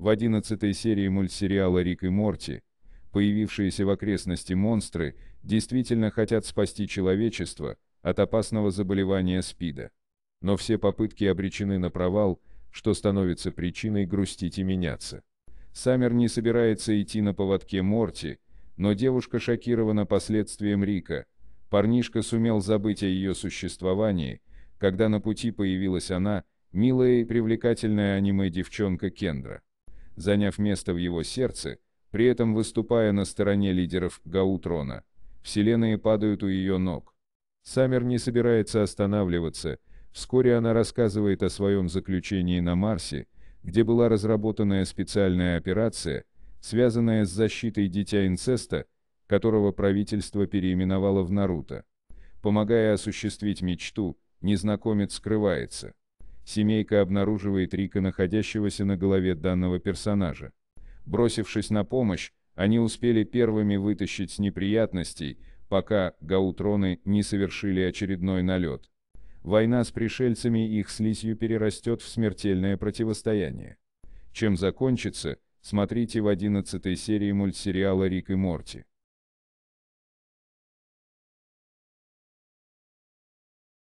В 11 серии мультсериала «Рик и Морти» появившиеся в окрестности монстры действительно хотят спасти человечество от опасного заболевания СПИДа. Но все попытки обречены на провал, что становится причиной грустить и меняться. Саммер не собирается идти на поводке Морти, но девушка шокирована последствием Рика. Парнишка сумел забыть о ее существовании, когда на пути появилась она, милая и привлекательная аниме-девчонка Кендра. Заняв место в его сердце, при этом выступая на стороне лидеров Гаутрона, вселенные падают у ее ног. Саммер не собирается останавливаться. Вскоре она рассказывает о своем заключении на Марсе, где была разработанная специальная операция, связанная с защитой дитя-инцеста, которого правительство переименовало в Наруто. Помогая осуществить мечту, незнакомец скрывается. Семейка обнаруживает Рика, находящегося на голове данного персонажа. Бросившись на помощь, они успели первыми вытащить с неприятностей, пока Гаутроны не совершили очередной налет. Война с пришельцами и их слизью перерастет в смертельное противостояние. Чем закончится, смотрите в 11 серии мультсериала «Рик и Морти».